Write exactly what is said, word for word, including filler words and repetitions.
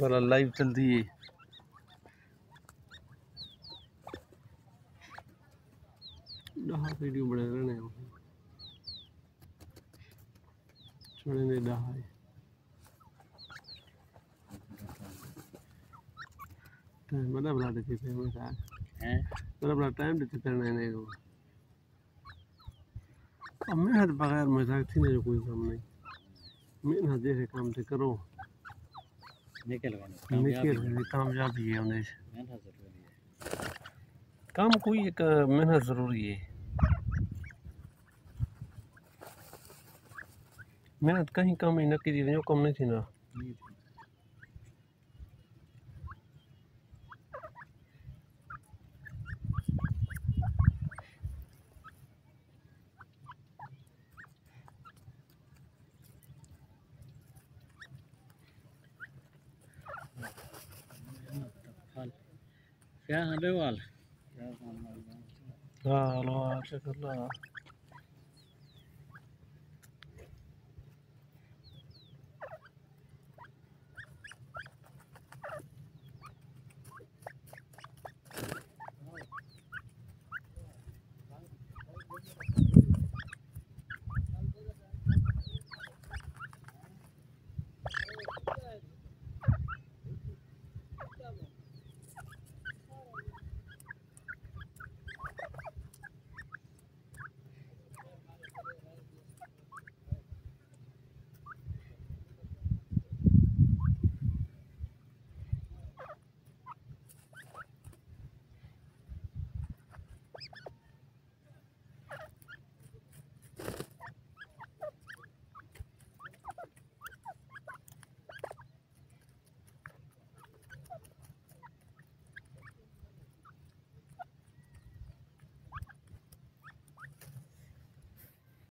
वाला लाइव चलती है। डहा वीडियो बना रहे हैं छोड़े नहीं डहा टाइम बड़ा बड़ा देते थे हमें साथ हैं बड़ा बड़ा टाइम देते थे नहीं नहीं को अब मैं हद बगैर मजाक थी ना जो कोई काम नहीं मैं हद जैसे काम से करो निकल निकल कामयाबी है उन्हें काम कोई एक मेहनत ज़रूरी है। मेहनत कहीं कम ही न की जो कम नहीं थी ना क्या हाल है वाल हाँ लो अच्छा कर ला।